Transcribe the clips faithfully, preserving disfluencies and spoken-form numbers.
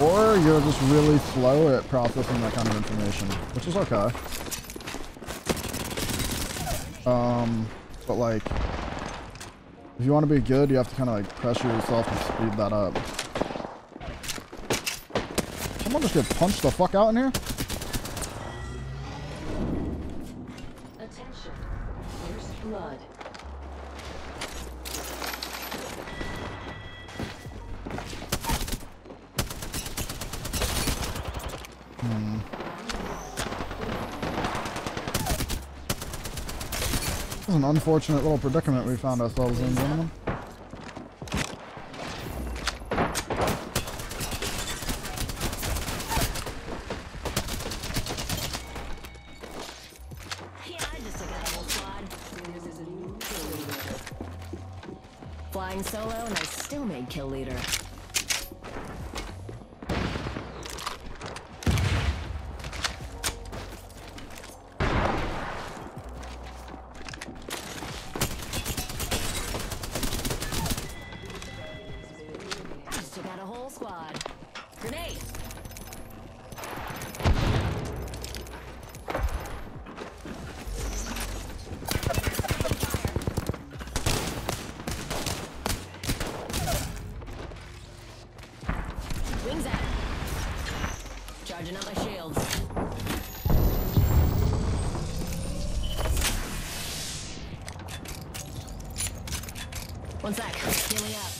Or you're just really slow at processing that kind of information, which is okay. Um, but like, if you want to be good, you have to kind of like pressure yourself and speed that up. Someone just get punched the fuck out in here? Attention, there's blood. This is an unfortunate little predicament we found ourselves in, gentlemen. Flying solo, and I still made kill leader. One sec, healing up.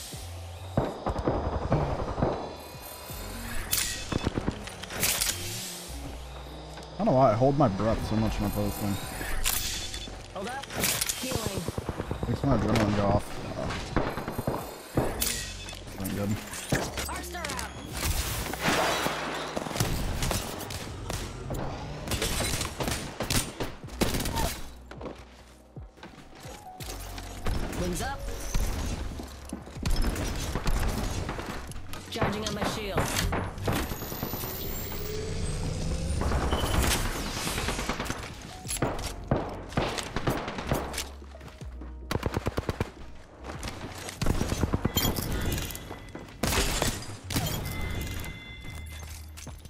I don't know why I hold my breath so much when I play this thing. Hold up, healing. Makes my adrenaline go off. Uh, that's not good. Charging on my shield.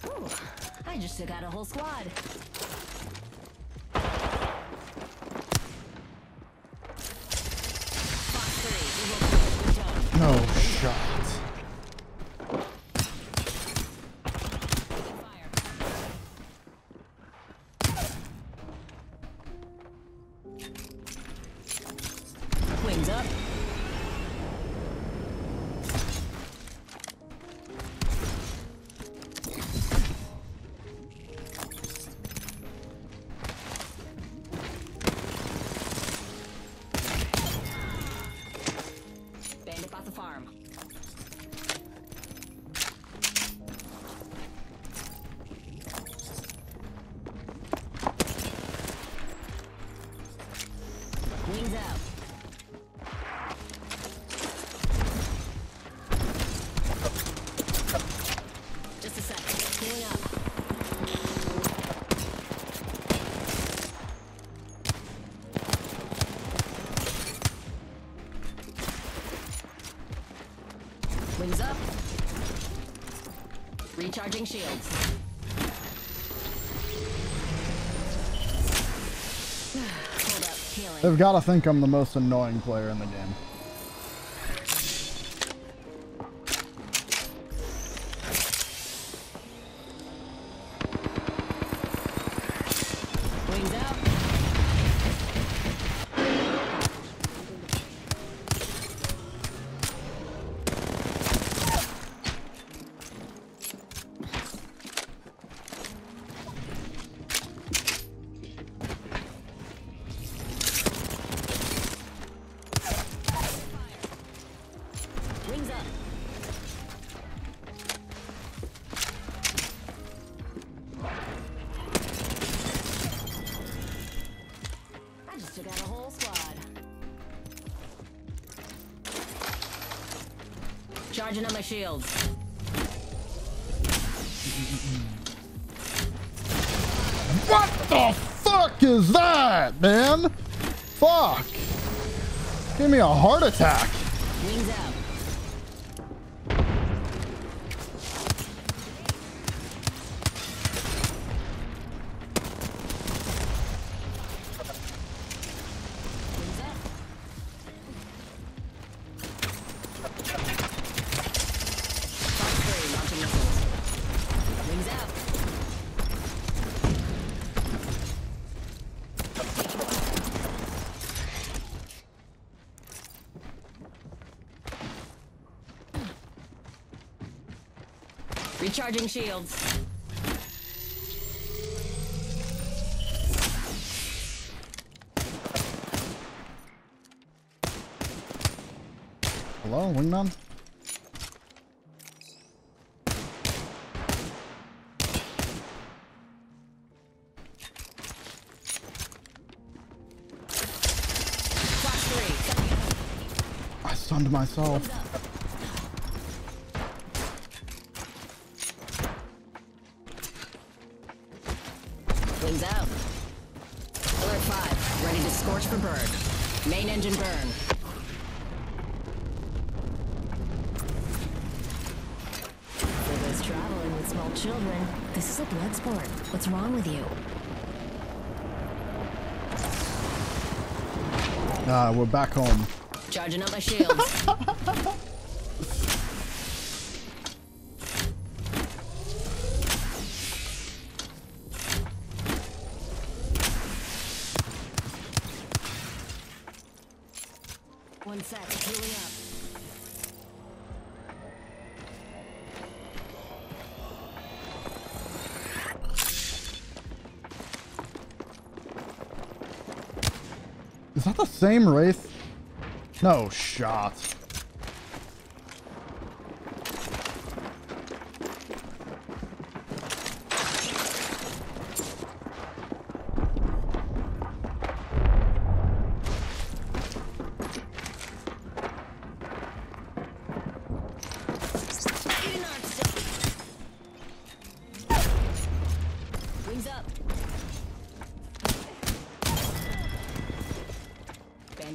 Ooh, I just took out a whole squad. No shot. Up. Bandit bought the farm. Wings out. Wings up. Recharging shields. Hold up, healing. They've got to think I'm the most annoying player in the game. Charging on my shields. What the fuck is that, man? Fuck. Give me a heart attack. Wings out. Recharging shields. Hello, wingman? I stunned myself. Wings out. Alert five, ready to scorch for bird. Main engine burn. Traveling with small children. This is a blood sport. What's wrong with you? Ah, we're back home. Charging up my shields. One sec, healing up. Is that the same race? No shot. Wings up.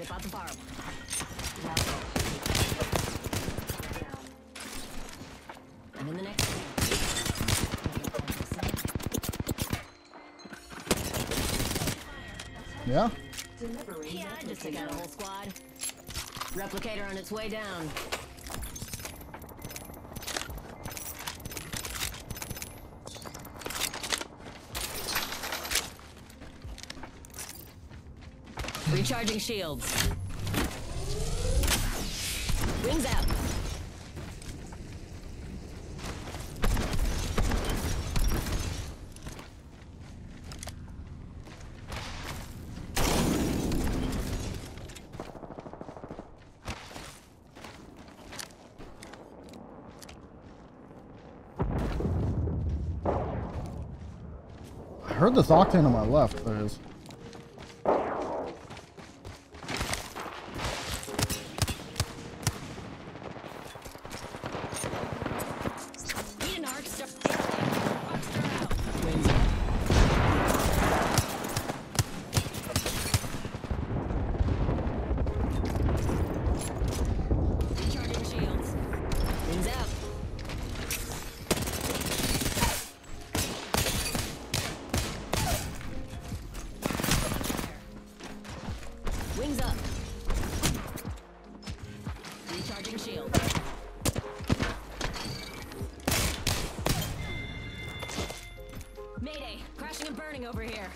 About the barb. And then the next yeah. Yeah, I just took out a whole squad. Replicator on its way down. Recharging shields. Wings out. I heard this octane on my left. There it is. Mayday, crashing and burning over here.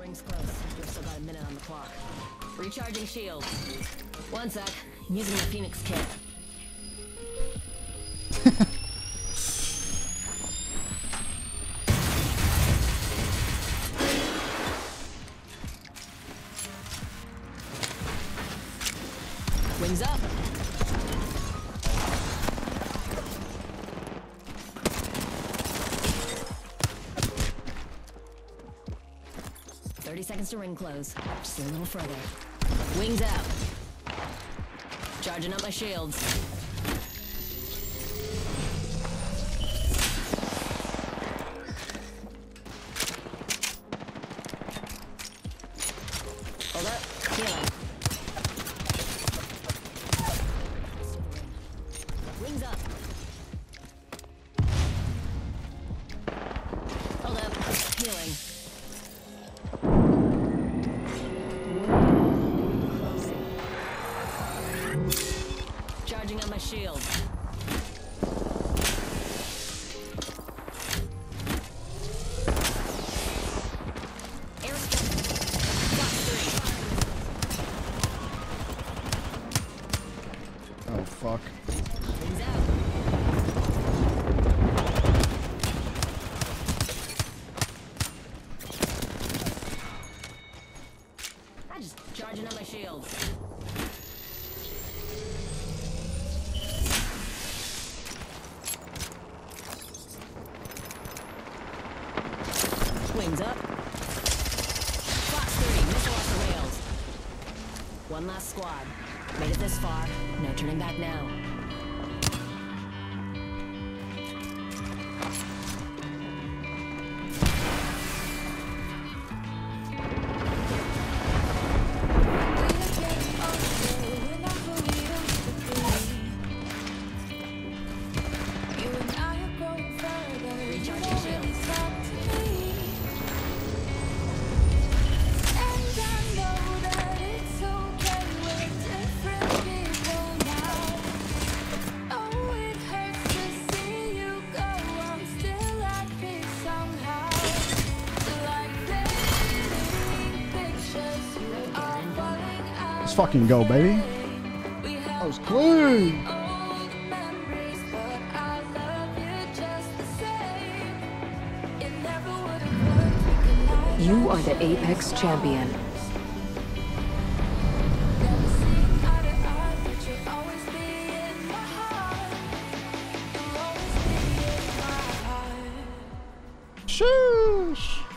Rings close. We've still got a minute on the clock. Recharging shields. One sec. I'm using the Phoenix kit. Wings up. thirty seconds to ring close. Just a little further. Wings out. Charging up my shields. Hold up. Healing. Wings up. Hold up. Healing. Charging on my shield. Oh fuck. wings up. Fox three, missile off the rails. One last squad. Made it this far. No turning back now. Let's fucking go, baby. That was clean. You are the Apex champion. Sheesh.